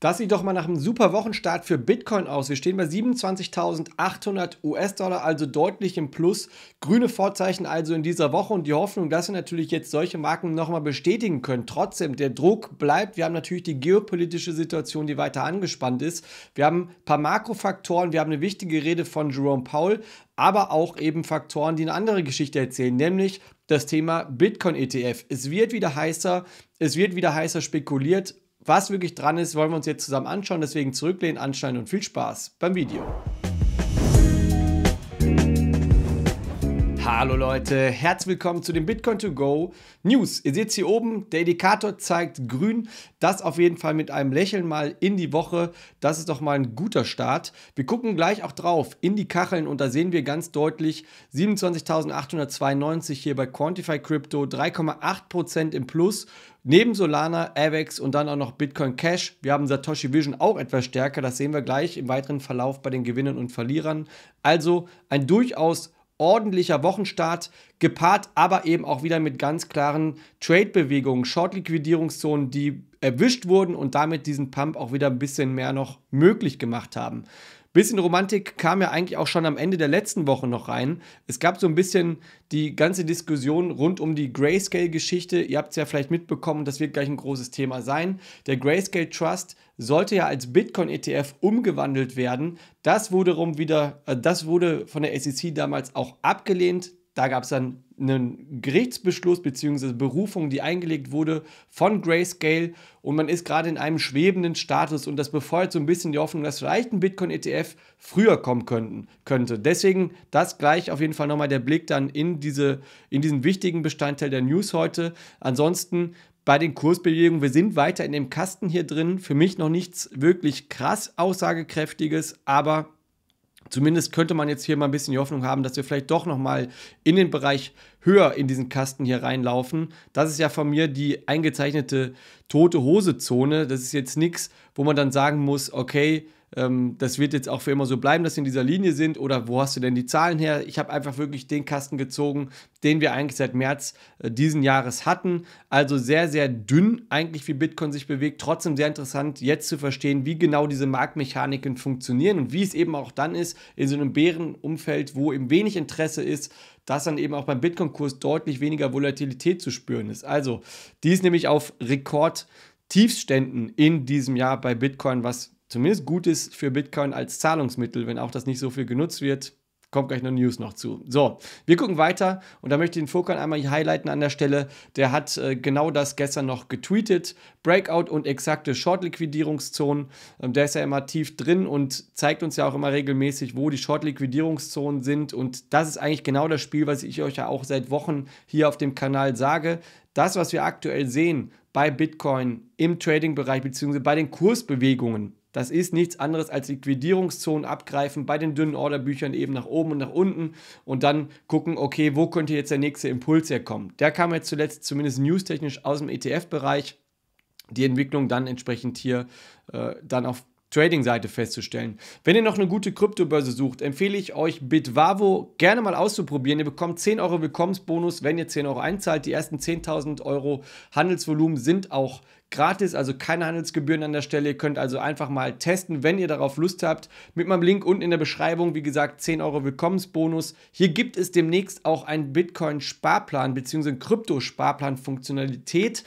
Das sieht doch mal nach einem super Wochenstart für Bitcoin aus. Wir stehen bei 27.800 US-Dollar, also deutlich im Plus. Grüne Vorzeichen also in dieser Woche und die Hoffnung, dass wir natürlich jetzt solche Marken nochmal bestätigen können. Trotzdem, der Druck bleibt. Wir haben natürlich die geopolitische Situation, die weiter angespannt ist. Wir haben ein paar Makrofaktoren. Wir haben eine wichtige Rede von Jerome Powell, aber auch eben Faktoren, die eine andere Geschichte erzählen, nämlich das Thema Bitcoin-ETF. Es wird wieder heißer, spekuliert. Was wirklich dran ist, wollen wir uns jetzt zusammen anschauen. Deswegen zurücklehnen, anschneiden und viel Spaß beim Video. Hallo Leute, herzlich willkommen zu den Bitcoin2Go News. Ihr seht es hier oben, der Indikator zeigt grün. Das auf jeden Fall mit einem Lächeln mal in die Woche. Das ist doch mal ein guter Start. Wir gucken gleich auch drauf in die Kacheln und da sehen wir ganz deutlich 27.892 hier bei Quantify Crypto, 3,8% im Plus. Neben Solana, Avax und dann auch noch Bitcoin Cash. Wir haben Satoshi Vision auch etwas stärker. Das sehen wir gleich im weiteren Verlauf bei den Gewinnern und Verlierern. Also ein durchaus ordentlicher Wochenstart, gepaart aber eben auch wieder mit ganz klaren Trade-Bewegungen, Short-Liquidierungszonen, die erwischt wurden und damit diesen Pump auch wieder ein bisschen mehr noch möglich gemacht haben. Bisschen Romantik kam ja eigentlich auch schon am Ende der letzten Woche noch rein. Es gab so ein bisschen die ganze Diskussion rund um die Grayscale-Geschichte. Ihr habt es ja vielleicht mitbekommen, das wird gleich ein großes Thema sein. Der Grayscale Trust sollte ja als Bitcoin-ETF umgewandelt werden. Das wurde von der SEC damals auch abgelehnt. Da gab es dann einen Gerichtsbeschluss bzw. Berufung, die eingelegt wurde von Grayscale und man ist gerade in einem schwebenden Status und das befeuert so ein bisschen die Hoffnung, dass vielleicht ein Bitcoin-ETF früher kommen könnte. Deswegen das gleich auf jeden Fall nochmal der Blick dann in diesen wichtigen Bestandteil der News heute. Ansonsten bei den Kursbewegungen, wir sind weiter in dem Kasten hier drin. Für mich noch nichts wirklich krass Aussagekräftiges, aber zumindest könnte man jetzt hier mal ein bisschen die Hoffnung haben, dass wir vielleicht doch nochmal in den Bereich höher in diesen Kasten hier reinlaufen. Das ist ja von mir die eingezeichnete Tote-Hose-Zone. Das ist jetzt nichts, wo man dann sagen muss, okay, das wird jetzt auch für immer so bleiben, dass wir in dieser Linie sind oder wo hast du denn die Zahlen her? Ich habe einfach wirklich den Kasten gezogen, den wir eigentlich seit März diesen Jahres hatten. Also sehr, sehr dünn eigentlich, wie Bitcoin sich bewegt. Trotzdem sehr interessant, jetzt zu verstehen, wie genau diese Marktmechaniken funktionieren und wie es eben auch dann ist, in so einem Bärenumfeld, wo eben wenig Interesse ist, dass dann eben auch beim Bitcoin-Kurs deutlich weniger Volatilität zu spüren ist. Also die ist nämlich auf Rekordtiefständen in diesem Jahr bei Bitcoin, was zumindest gut ist für Bitcoin als Zahlungsmittel, wenn auch das nicht so viel genutzt wird. Kommt gleich noch News noch zu. So, wir gucken weiter und da möchte ich den Furkan einmal highlighten an der Stelle. Der hat genau das gestern noch getweetet. Breakout und exakte Short-Liquidierungszonen. Der ist ja immer tief drin und zeigt uns ja auch immer regelmäßig, wo die Short-Liquidierungszonen sind. Und das ist eigentlich genau das Spiel, was ich euch ja auch seit Wochen hier auf dem Kanal sage. Das, was wir aktuell sehen bei Bitcoin im Trading-Bereich bzw. bei den Kursbewegungen, das ist nichts anderes als Liquidierungszonen abgreifen, bei den dünnen Orderbüchern eben nach oben und nach unten und dann gucken, okay, wo könnte jetzt der nächste Impuls herkommen. Der kam jetzt zuletzt zumindest newstechnisch aus dem ETF-Bereich, die Entwicklung dann entsprechend hier dann auf Trading-Seite festzustellen. Wenn ihr noch eine gute Kryptobörse sucht, empfehle ich euch Bitvavo gerne mal auszuprobieren. Ihr bekommt 10 Euro Willkommensbonus, wenn ihr 10 Euro einzahlt. Die ersten 10.000 Euro Handelsvolumen sind auch gratis, also keine Handelsgebühren an der Stelle. Ihr könnt also einfach mal testen, wenn ihr darauf Lust habt. Mit meinem Link unten in der Beschreibung, wie gesagt, 10 Euro Willkommensbonus. Hier gibt es demnächst auch einen Bitcoin-Sparplan bzw. Krypto-Sparplan-Funktionalität.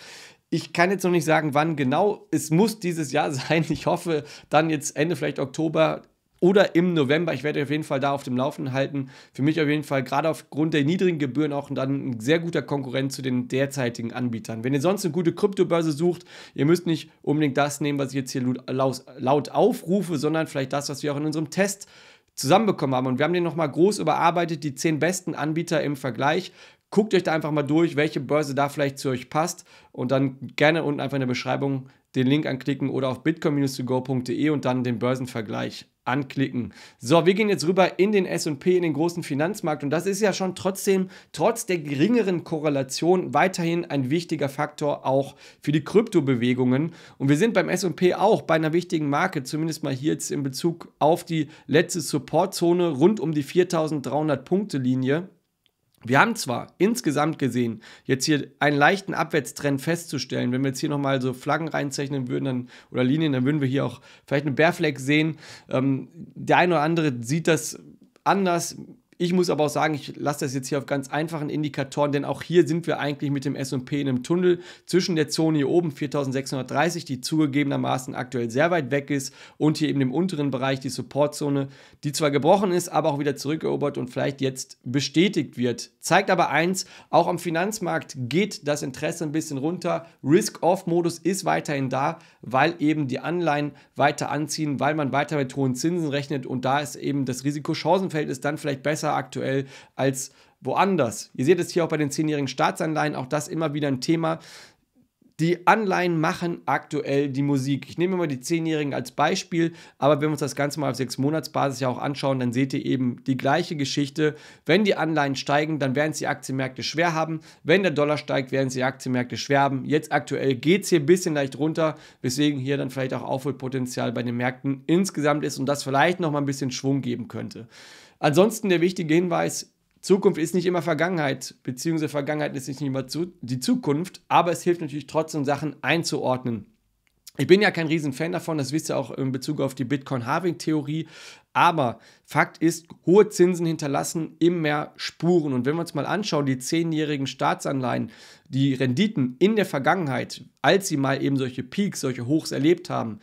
Ich kann jetzt noch nicht sagen, wann genau. Es muss dieses Jahr sein. Ich hoffe, dann jetzt Ende vielleicht Oktober oder im November. Ich werde euch auf jeden Fall da auf dem Laufenden halten. Für mich auf jeden Fall gerade aufgrund der niedrigen Gebühren auch dann ein sehr guter Konkurrent zu den derzeitigen Anbietern. Wenn ihr sonst eine gute Kryptobörse sucht, ihr müsst nicht unbedingt das nehmen, was ich jetzt hier laut aufrufe, sondern vielleicht das, was wir auch in unserem Test zusammenbekommen haben. Und wir haben den nochmal groß überarbeitet, die 10 besten Anbieter im Vergleich. Guckt euch da einfach mal durch, welche Börse da vielleicht zu euch passt und dann gerne unten einfach in der Beschreibung den Link anklicken oder auf bitcoin-2go.de und dann den Börsenvergleich anklicken. So, wir gehen jetzt rüber in den S&P, in den großen Finanzmarkt und das ist ja schon trotzdem, trotz der geringeren Korrelation, weiterhin ein wichtiger Faktor auch für die Kryptobewegungen und wir sind beim S&P auch bei einer wichtigen Marke, zumindest mal hier jetzt in Bezug auf die letzte Supportzone rund um die 4.300 Punkte Linie. Wir haben zwar insgesamt gesehen, jetzt hier einen leichten Abwärtstrend festzustellen. Wenn wir jetzt hier nochmal so Flaggen reinzeichnen würden oder Linien, dann würden wir hier auch vielleicht eine Bear Flag sehen. Der eine oder andere sieht das anders. Ich muss aber auch sagen, ich lasse das jetzt hier auf ganz einfachen Indikatoren, denn auch hier sind wir eigentlich mit dem S&P in einem Tunnel zwischen der Zone hier oben 4630, die zugegebenermaßen aktuell sehr weit weg ist, und hier eben dem unteren Bereich die Supportzone, die zwar gebrochen ist, aber auch wieder zurückerobert und vielleicht jetzt bestätigt wird. Zeigt aber eins, auch am Finanzmarkt geht das Interesse ein bisschen runter. Risk-Off-Modus ist weiterhin da, weil eben die Anleihen weiter anziehen, weil man weiter mit hohen Zinsen rechnet, und da ist eben das Risiko-Chancenverhältnis dann vielleicht besser aktuell als woanders. Ihr seht es hier auch bei den 10-jährigen Staatsanleihen, auch das immer wieder ein Thema. Die Anleihen machen aktuell die Musik. Ich nehme immer die 10-jährigen als Beispiel, aber wenn wir uns das Ganze mal auf 6-Monats-Basis ja auch anschauen, dann seht ihr eben die gleiche Geschichte. Wenn die Anleihen steigen, dann werden es die Aktienmärkte schwer haben. Wenn der Dollar steigt, werden es die Aktienmärkte schwer haben. Jetzt aktuell geht es hier ein bisschen leicht runter, weswegen hier dann vielleicht auch Aufholpotenzial bei den Märkten insgesamt ist und das vielleicht noch mal ein bisschen Schwung geben könnte. Ansonsten der wichtige Hinweis: Zukunft ist nicht immer Vergangenheit, beziehungsweise Vergangenheit ist nicht immer die Zukunft, aber es hilft natürlich trotzdem, Sachen einzuordnen. Ich bin ja kein Riesenfan davon, das wisst ihr auch in Bezug auf die Bitcoin-Halving-Theorie, aber Fakt ist, hohe Zinsen hinterlassen immer Spuren. Und wenn wir uns mal anschauen, die 10-jährigen Staatsanleihen, die Renditen in der Vergangenheit, als sie mal eben solche Peaks, solche Hochs erlebt haben,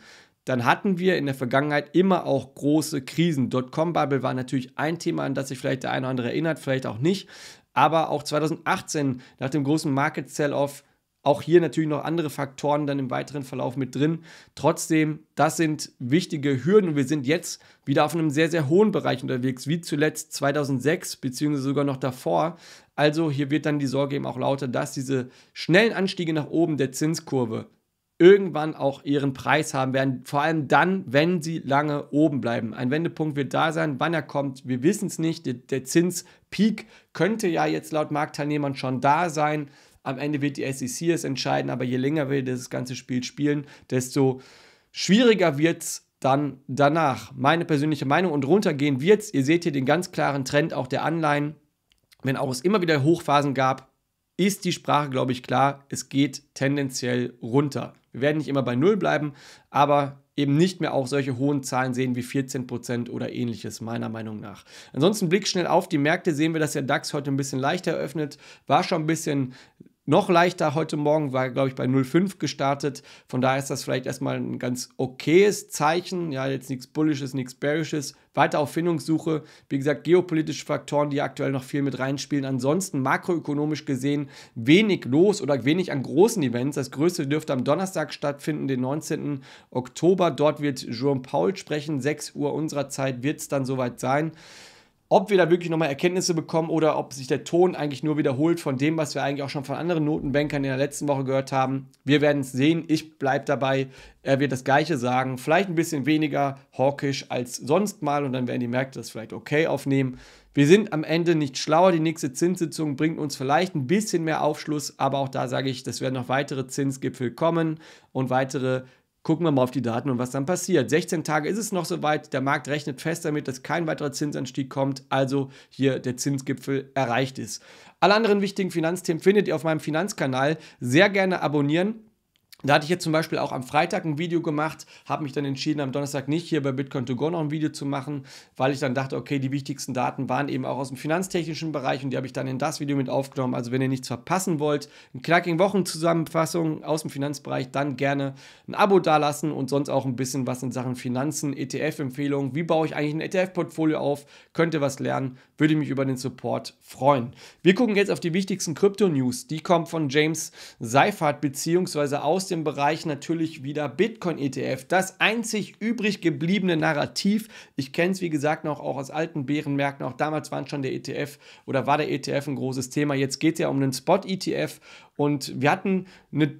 dann hatten wir in der Vergangenheit immer auch große Krisen. Dotcom-Bubble war natürlich ein Thema, an das sich vielleicht der eine oder andere erinnert, vielleicht auch nicht. Aber auch 2018 nach dem großen Market-Sell-Off, auch hier natürlich noch andere Faktoren dann im weiteren Verlauf mit drin. Trotzdem, das sind wichtige Hürden und wir sind jetzt wieder auf einem sehr, sehr hohen Bereich unterwegs, wie zuletzt 2006 beziehungsweise sogar noch davor. Also hier wird dann die Sorge eben auch lauter, dass diese schnellen Anstiege nach oben der Zinskurve irgendwann auch ihren Preis haben werden, vor allem dann, wenn sie lange oben bleiben. Ein Wendepunkt wird da sein, wann er kommt, wir wissen es nicht. Der Zinspeak könnte ja jetzt laut Marktteilnehmern schon da sein. Am Ende wird die SEC es entscheiden, aber je länger wir das ganze Spiel spielen, desto schwieriger wird es dann danach. Meine persönliche Meinung, und runtergehen wird es. Ihr seht hier den ganz klaren Trend auch der Anleihen, wenn auch es immer wieder Hochphasen gab, ist die Sprache, glaube ich, klar, es geht tendenziell runter. Wir werden nicht immer bei Null bleiben, aber eben nicht mehr auch solche hohen Zahlen sehen wie 14% oder ähnliches, meiner Meinung nach. Ansonsten Blick schnell auf die Märkte, sehen wir, dass der DAX heute ein bisschen leichter eröffnet, war schon ein bisschen noch leichter heute Morgen, war, glaube ich, bei 0,5 gestartet. Von daher ist das vielleicht erstmal ein ganz okayes Zeichen. Ja, jetzt nichts Bullisches, nichts Bearisches. Weiter auf Findungssuche. Wie gesagt, geopolitische Faktoren, die aktuell noch viel mit reinspielen. Ansonsten makroökonomisch gesehen wenig los oder wenig an großen Events. Das größte dürfte am Donnerstag stattfinden, den 19. Oktober. Dort wird Jerome Powell sprechen. 6 Uhr unserer Zeit wird es dann soweit sein. Ob wir da wirklich nochmal Erkenntnisse bekommen oder ob sich der Ton eigentlich nur wiederholt von dem, was wir eigentlich auch schon von anderen Notenbankern in der letzten Woche gehört haben. Wir werden es sehen. Ich bleibe dabei. Er wird das Gleiche sagen. Vielleicht ein bisschen weniger hawkisch als sonst mal und dann werden die Märkte das vielleicht okay aufnehmen. Wir sind am Ende nicht schlauer. Die nächste Zinssitzung bringt uns vielleicht ein bisschen mehr Aufschluss, aber auch da sage ich, das werden noch weitere Zinsgipfel kommen und weitere. Gucken wir mal auf die Daten und was dann passiert. 16 Tage ist es noch soweit. Der Markt rechnet fest damit, dass kein weiterer Zinsanstieg kommt, also hier der Zinsgipfel erreicht ist. Alle anderen wichtigen Finanzthemen findet ihr auf meinem Finanzkanal. Sehr gerne abonnieren. Da hatte ich jetzt zum Beispiel auch am Freitag ein Video gemacht, habe mich dann entschieden, am Donnerstag nicht hier bei Bitcoin2Go noch ein Video zu machen, weil ich dann dachte, okay, die wichtigsten Daten waren eben auch aus dem finanztechnischen Bereich und die habe ich dann in das Video mit aufgenommen. Also wenn ihr nichts verpassen wollt, eine knackige Wochenzusammenfassung aus dem Finanzbereich, dann gerne ein Abo dalassen und sonst auch ein bisschen was in Sachen Finanzen, ETF-Empfehlungen. Wie baue ich eigentlich ein ETF-Portfolio auf? Könnt ihr was lernen? Würde mich über den Support freuen. Wir gucken jetzt auf die wichtigsten Krypto-News. Die kommen von James Seyffart, beziehungsweise aus dem Bereich natürlich wieder Bitcoin-ETF. Das einzig übrig gebliebene Narrativ. Ich kenne es, wie gesagt, noch auch aus alten Bärenmärkten. Auch damals waren schon der ETF oder war der ETF ein großes Thema. Jetzt geht es ja um einen Spot-ETF und wir hatten eine,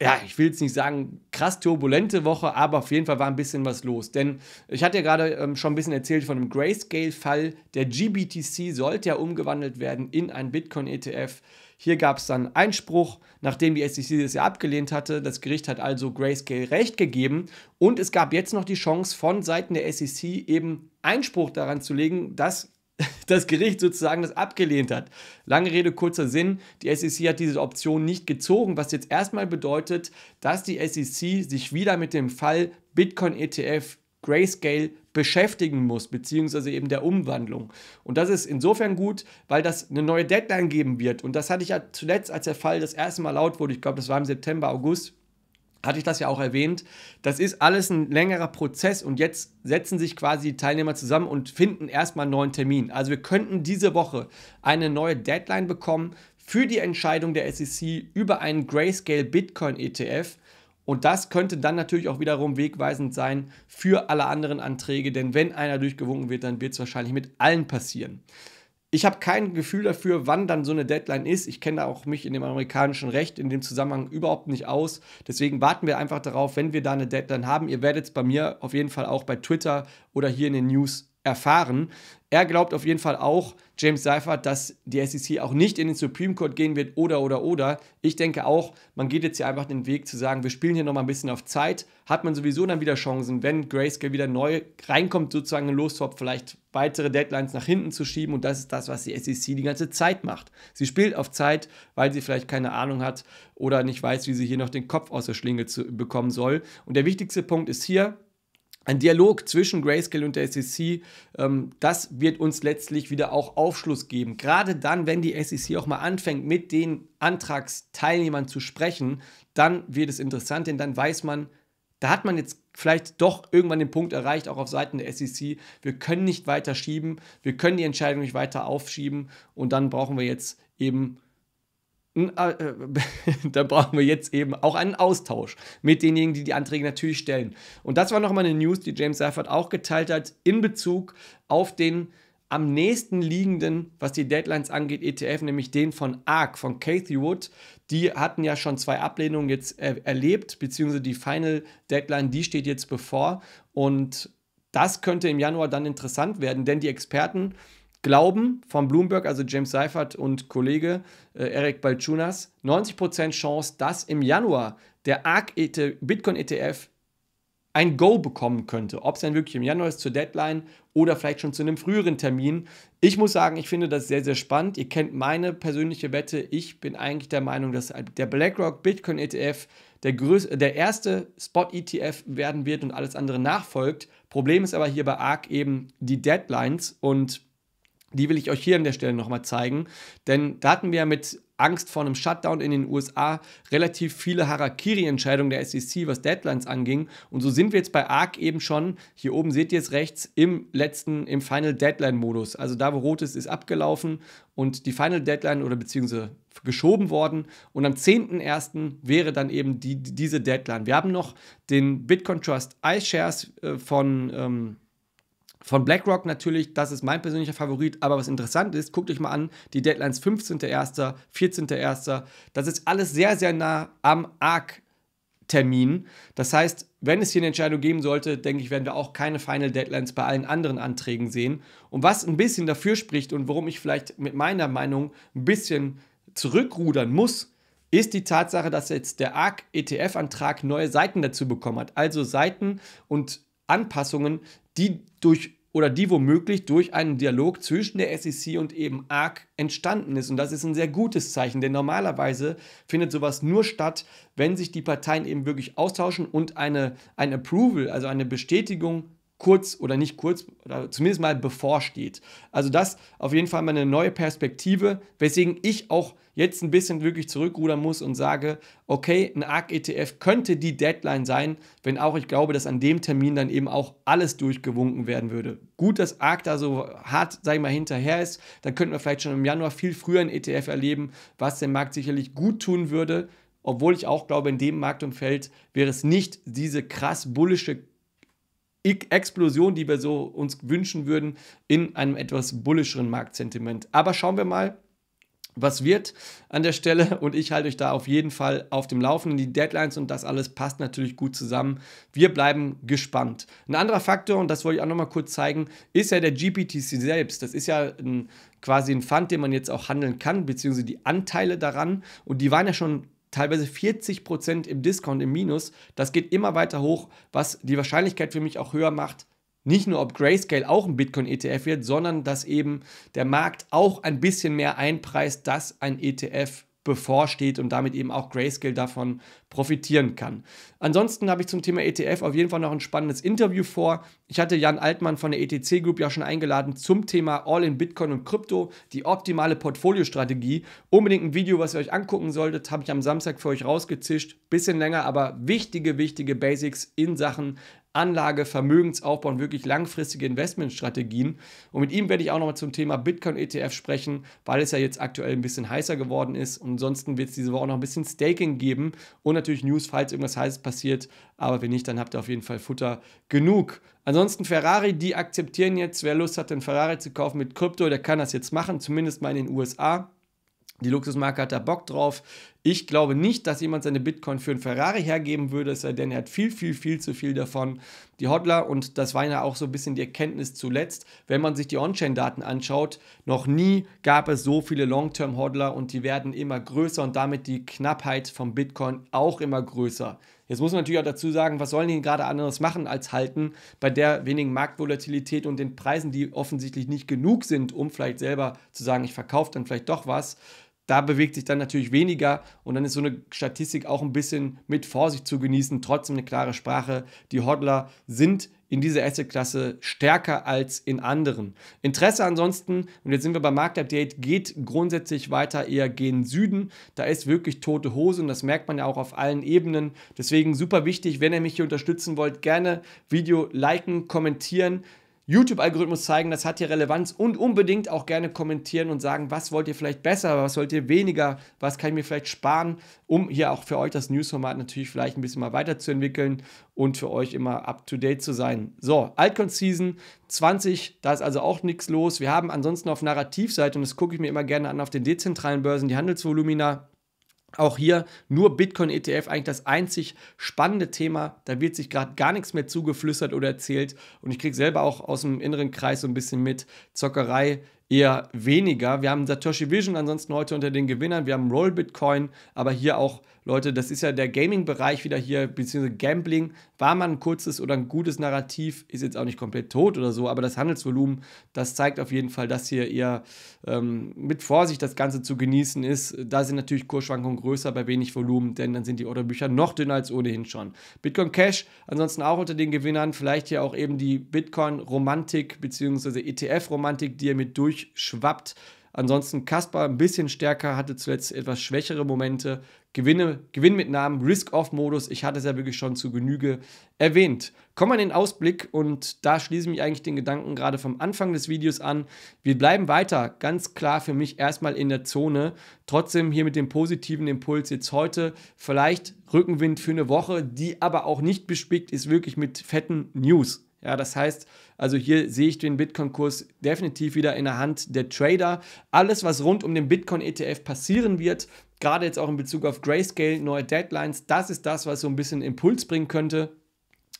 ja, ich will jetzt nicht sagen, krass turbulente Woche, aber auf jeden Fall war ein bisschen was los. Denn ich hatte ja gerade schon ein bisschen erzählt von einem Grayscale-Fall. Der GBTC sollte ja umgewandelt werden in ein Bitcoin-ETF. Hier gab es dann Einspruch, nachdem die SEC das ja abgelehnt hatte. Das Gericht hat also Grayscale Recht gegeben und es gab jetzt noch die Chance von Seiten der SEC eben Einspruch daran zu legen, dass das Gericht sozusagen das abgelehnt hat. Lange Rede, kurzer Sinn, die SEC hat diese Option nicht gezogen, was jetzt erstmal bedeutet, dass die SEC sich wieder mit dem Fall Bitcoin-ETF Grayscale beschäftigen muss, beziehungsweise eben der Umwandlung. Und das ist insofern gut, weil das eine neue Deadline geben wird. Und das hatte ich ja zuletzt, als der Fall das erste Mal laut wurde, ich glaube, das war im September, August, hatte ich das ja auch erwähnt. Das ist alles ein längerer Prozess und jetzt setzen sich quasi die Teilnehmer zusammen und finden erstmal einen neuen Termin. Also wir könnten diese Woche eine neue Deadline bekommen für die Entscheidung der SEC über einen Grayscale Bitcoin ETF. Und das könnte dann natürlich auch wiederum wegweisend sein für alle anderen Anträge, denn wenn einer durchgewunken wird, dann wird es wahrscheinlich mit allen passieren. Ich habe kein Gefühl dafür, wann dann so eine Deadline ist. Ich kenne da auch mich in dem amerikanischen Recht in dem Zusammenhang überhaupt nicht aus. Deswegen warten wir einfach darauf, wenn wir da eine Deadline haben. Ihr werdet es bei mir auf jeden Fall auch bei Twitter oder hier in den News erfahren. Er glaubt auf jeden Fall auch, James Seyffart, dass die SEC auch nicht in den Supreme Court gehen wird oder. Ich denke auch, man geht jetzt hier einfach den Weg zu sagen, wir spielen hier nochmal ein bisschen auf Zeit, hat man sowieso dann wieder Chancen, wenn Grayscale wieder neu reinkommt, sozusagen in Lostop, vielleicht weitere Deadlines nach hinten zu schieben und das ist das, was die SEC die ganze Zeit macht. Sie spielt auf Zeit, weil sie vielleicht keine Ahnung hat oder nicht weiß, wie sie hier noch den Kopf aus der Schlinge bekommen soll. Und der wichtigste Punkt ist hier, ein Dialog zwischen Grayscale und der SEC, das wird uns letztlich wieder auch Aufschluss geben. Gerade dann, wenn die SEC auch mal anfängt, mit den Antragsteilnehmern zu sprechen, dann wird es interessant, denn dann weiß man, da hat man jetzt vielleicht doch irgendwann den Punkt erreicht, auch auf Seiten der SEC, wir können nicht weiter schieben, wir können die Entscheidung nicht weiter aufschieben und dann brauchen wir jetzt eben auch einen Austausch mit denjenigen, die die Anträge natürlich stellen. Und das war nochmal eine News, die James Seyffart auch geteilt hat, in Bezug auf den am nächsten liegenden, was die Deadlines angeht, ETF, nämlich den von ARK, von Cathy Wood. Die hatten ja schon zwei Ablehnungen jetzt erlebt, beziehungsweise die Final Deadline, die steht jetzt bevor. Und das könnte im Januar dann interessant werden, denn die Experten glauben von Bloomberg, also James Seyffart und Kollege Eric Balchunas, 90% Chance, dass im Januar der ARK Bitcoin ETF ein Go bekommen könnte. Ob es dann wirklich im Januar ist zur Deadline oder vielleicht schon zu einem früheren Termin. Ich muss sagen, ich finde das sehr, sehr spannend. Ihr kennt meine persönliche Wette. Ich bin eigentlich der Meinung, dass der BlackRock Bitcoin ETF der erste Spot-ETF werden wird und alles andere nachfolgt. Problem ist aber hier bei ARK eben die Deadlines und die will ich euch hier an der Stelle nochmal zeigen, denn da hatten wir ja mit Angst vor einem Shutdown in den USA relativ viele Harakiri-Entscheidungen der SEC, was Deadlines anging. Und so sind wir jetzt bei ARK eben schon, hier oben seht ihr es rechts, im Final Deadline-Modus. Also da, wo rot ist, ist abgelaufen und die Final Deadline oder beziehungsweise geschoben worden. Und am 10.01. wäre dann eben diese Deadline. Wir haben noch den Bitcoin Trust iShares von BlackRock natürlich, das ist mein persönlicher Favorit, aber was interessant ist, guckt euch mal an, die Deadlines 15.01., 14.01., das ist alles sehr, sehr nah am ARK-Termin. Das heißt, wenn es hier eine Entscheidung geben sollte, denke ich, werden wir auch keine Final Deadlines bei allen anderen Anträgen sehen. Und was ein bisschen dafür spricht und warum ich vielleicht mit meiner Meinung ein bisschen zurückrudern muss, ist die Tatsache, dass jetzt der ARK-ETF-Antrag neue Seiten dazu bekommen hat. Also Seiten und Anpassungen, die womöglich durch einen Dialog zwischen der SEC und eben ARK entstanden ist. Und das ist ein sehr gutes Zeichen, denn normalerweise findet sowas nur statt, wenn sich die Parteien eben wirklich austauschen und ein Approval, also eine Bestätigung, zumindest mal bevorsteht. Also das auf jeden Fall mal eine neue Perspektive, weswegen ich auch jetzt ein bisschen wirklich zurückrudern muss und sage, okay, ein ARK-ETF könnte die Deadline sein, wenn auch ich glaube, dass an dem Termin dann eben auch alles durchgewunken werden würde. Gut, dass ARK da so hart, sag ich mal, hinterher ist, dann könnten wir vielleicht schon im Januar viel früher einen ETF erleben, was dem Markt sicherlich gut tun würde, obwohl ich auch glaube, in dem Marktumfeld wäre es nicht diese krass bullische Explosion, die wir so uns wünschen würden, in einem etwas bullischeren Marktsentiment. Aber schauen wir mal, was wird an der Stelle und ich halte euch da auf jeden Fall auf dem Laufenden. Die Deadlines und das alles passt natürlich gut zusammen. Wir bleiben gespannt. Ein anderer Faktor, und das wollte ich auch nochmal kurz zeigen, ist ja der GPTC selbst. Das ist ja quasi ein Fund, den man jetzt auch handeln kann, beziehungsweise die Anteile daran und die waren ja schon teilweise 40% im Discount, im Minus. Das geht immer weiter hoch, was die Wahrscheinlichkeit für mich auch höher macht, nicht nur, ob Grayscale auch ein Bitcoin-ETF wird, sondern dass eben der Markt auch ein bisschen mehr einpreist, dass ein ETF bevorsteht und damit eben auch Grayscale davon profitieren kann. Ansonsten habe ich zum Thema ETF auf jeden Fall noch ein spannendes Interview vor. Ich hatte Jan Altmann von der ETC Group ja schon eingeladen zum Thema All in Bitcoin und Krypto, die optimale Portfoliostrategie. Unbedingt ein Video, was ihr euch angucken solltet, habe ich am Samstag für euch rausgezischt. Bisschen länger, aber wichtige Basics in Sachen Anlage, Vermögensaufbau und wirklich langfristige Investmentstrategien. Und mit ihm werde ich auch nochmal zum Thema Bitcoin-ETF sprechen, weil es ja jetzt aktuell ein bisschen heißer geworden ist. Und ansonsten wird es diese Woche auch noch ein bisschen Staking geben und natürlich News, falls irgendwas Heißes passiert. Aber wenn nicht, dann habt ihr auf jeden Fall Futter genug. Ansonsten Ferrari, die akzeptieren jetzt, wer Lust hat, den Ferrari zu kaufen mit Krypto, der kann das jetzt machen, zumindest mal in den USA. Die Luxusmarke hat da Bock drauf. Ich glaube nicht, dass jemand seine Bitcoin für einen Ferrari hergeben würde, es sei denn, er hat viel zu viel davon. Die Hodler, und das war ja auch so ein bisschen die Erkenntnis zuletzt, wenn man sich die On-Chain-Daten anschaut, noch nie gab es so viele Long-Term-Hodler und die werden immer größer und damit die Knappheit vom Bitcoin auch immer größer. Jetzt muss man natürlich auch dazu sagen, was sollen die gerade anderes machen als halten, bei der wenigen Marktvolatilität und den Preisen, die offensichtlich nicht genug sind, um vielleicht selber zu sagen, ich verkaufe dann vielleicht doch was. Da bewegt sich dann natürlich weniger und dann ist so eine Statistik auch ein bisschen mit Vorsicht zu genießen. Trotzdem eine klare Sprache. Die Hodler sind in dieser Assetklasse stärker als in anderen. Interesse ansonsten, und jetzt sind wir beim Marktupdate, geht grundsätzlich weiter eher gen Süden. Da ist wirklich tote Hose und das merkt man ja auch auf allen Ebenen. Deswegen super wichtig, wenn ihr mich hier unterstützen wollt, gerne Video liken, kommentieren. YouTube-Algorithmus zeigen, das hat hier Relevanz und unbedingt auch gerne kommentieren und sagen, was wollt ihr vielleicht besser, was wollt ihr weniger, was kann ich mir vielleicht sparen, um hier auch für euch das Newsformat natürlich vielleicht ein bisschen mal weiterzuentwickeln und für euch immer up-to-date zu sein. So, Altcoin-Season 20, da ist also auch nichts los. Wir haben ansonsten auf Narrativseite, und das gucke ich mir immer gerne an, auf den dezentralen Börsen, die Handelsvolumina. Auch hier nur Bitcoin-ETF, eigentlich das einzig spannende Thema. Da wird sich gerade gar nichts mehr zugeflüstert oder erzählt. Und ich kriege selber auch aus dem inneren Kreis so ein bisschen mit Zockerei. Eher weniger. Wir haben Satoshi Vision ansonsten heute unter den Gewinnern. Wir haben Roll Bitcoin, aber hier auch, Leute, das ist ja der Gaming-Bereich wieder hier, beziehungsweise Gambling. War mal ein kurzes oder ein gutes Narrativ, ist jetzt auch nicht komplett tot oder so, aber das Handelsvolumen, das zeigt auf jeden Fall, dass hier eher mit Vorsicht das Ganze zu genießen ist. Da sind natürlich Kursschwankungen größer bei wenig Volumen, denn dann sind die Orderbücher noch dünner als ohnehin schon. Bitcoin Cash ansonsten auch unter den Gewinnern. Vielleicht hier auch eben die Bitcoin-Romantik, beziehungsweise ETF-Romantik, die ihr mit durch schwappt. Ansonsten Kaspar ein bisschen stärker, hatte zuletzt etwas schwächere Momente. Gewinnmitnahmen, Risk-Off-Modus, ich hatte es ja wirklich schon zu Genüge erwähnt. Kommen wir in den Ausblick und da schließe ich mich eigentlich den Gedanken gerade vom Anfang des Videos an. Wir bleiben weiter, ganz klar für mich erstmal in der Zone. Trotzdem hier mit dem positiven Impuls jetzt heute, vielleicht Rückenwind für eine Woche, die aber auch nicht bespickt ist wirklich mit fetten News. Ja, das heißt, also hier sehe ich den Bitcoin-Kurs definitiv wieder in der Hand der Trader. Alles, was rund um den Bitcoin-ETF passieren wird, gerade jetzt auch in Bezug auf Grayscale, neue Deadlines, das ist das, was so ein bisschen Impuls bringen könnte.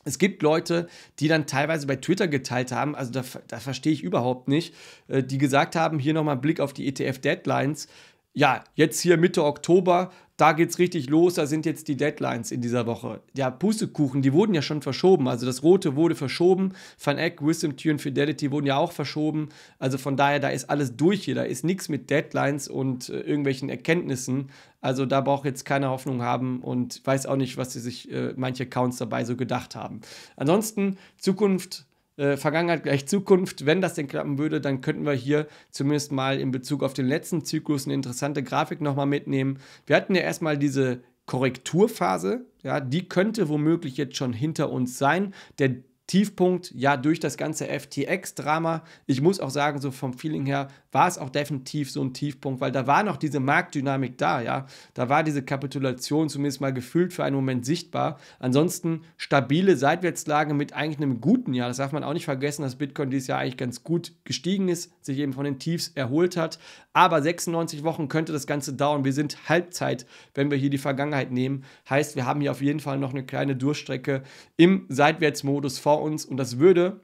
Es gibt Leute, die dann teilweise bei Twitter geteilt haben, also da verstehe ich überhaupt nicht, die gesagt haben, hier nochmal Blick auf die ETF-Deadlines. Ja, jetzt hier Mitte Oktober, da geht es richtig los, da sind jetzt die Deadlines in dieser Woche. Ja, Pustekuchen, die wurden ja schon verschoben, also das Rote wurde verschoben, Van Eck, Wisdom Tree und Fidelity wurden ja auch verschoben, also von daher, da ist alles durch hier, da ist nichts mit Deadlines und irgendwelchen Erkenntnissen, also da braucht jetzt keine Hoffnung haben und weiß auch nicht, was sich manche Accounts dabei so gedacht haben. Ansonsten, Zukunft, Vergangenheit gleich Zukunft, wenn das denn klappen würde, dann könnten wir hier zumindest mal in Bezug auf den letzten Zyklus eine interessante Grafik nochmal mitnehmen. Wir hatten ja erstmal diese Korrekturphase, ja, die könnte womöglich jetzt schon hinter uns sein. Der Tiefpunkt, ja, durch das ganze FTX-Drama. Ich muss auch sagen, so vom Feeling her war es auch definitiv so ein Tiefpunkt, weil da war noch diese Marktdynamik da, ja. Da war diese Kapitulation zumindest mal gefühlt für einen Moment sichtbar. Ansonsten stabile Seitwärtslage mit eigentlich einem guten Jahr. Das darf man auch nicht vergessen, dass Bitcoin dieses Jahr eigentlich ganz gut gestiegen ist, sich eben von den Tiefs erholt hat. Aber 96 Wochen könnte das Ganze dauern. Wir sind Halbzeit, wenn wir hier die Vergangenheit nehmen. Heißt, wir haben hier auf jeden Fall noch eine kleine Durchstrecke im Seitwärtsmodus vor uns und das würde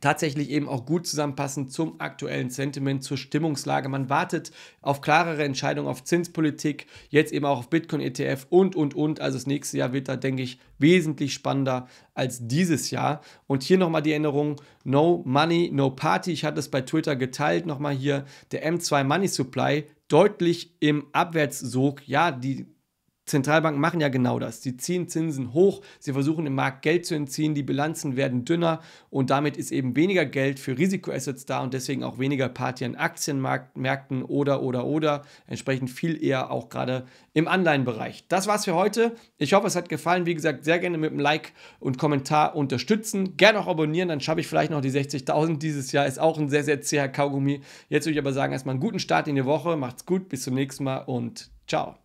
tatsächlich eben auch gut zusammenpassen zum aktuellen Sentiment, zur Stimmungslage. Man wartet auf klarere Entscheidungen, auf Zinspolitik, jetzt eben auch auf Bitcoin-ETF und. Also das nächste Jahr wird da, denke ich, wesentlich spannender als dieses Jahr. Und hier nochmal die Erinnerung, No Money, No Party. Ich hatte es bei Twitter geteilt, nochmal hier, der M2 Money Supply deutlich im Abwärtssog. Ja, die Zentralbanken machen ja genau das. Sie ziehen Zinsen hoch, sie versuchen im Markt Geld zu entziehen, die Bilanzen werden dünner und damit ist eben weniger Geld für Risikoassets da und deswegen auch weniger Party an Aktienmärkten oder. Entsprechend viel eher auch gerade im Anleihenbereich. Das war's für heute. Ich hoffe, es hat gefallen. Wie gesagt, sehr gerne mit einem Like und Kommentar unterstützen. Gerne auch abonnieren, dann schaffe ich vielleicht noch die 60.000 dieses Jahr. Ist auch ein sehr, sehr zäher Kaugummi. Jetzt würde ich aber sagen, erstmal einen guten Start in die Woche. Macht's gut, bis zum nächsten Mal und ciao.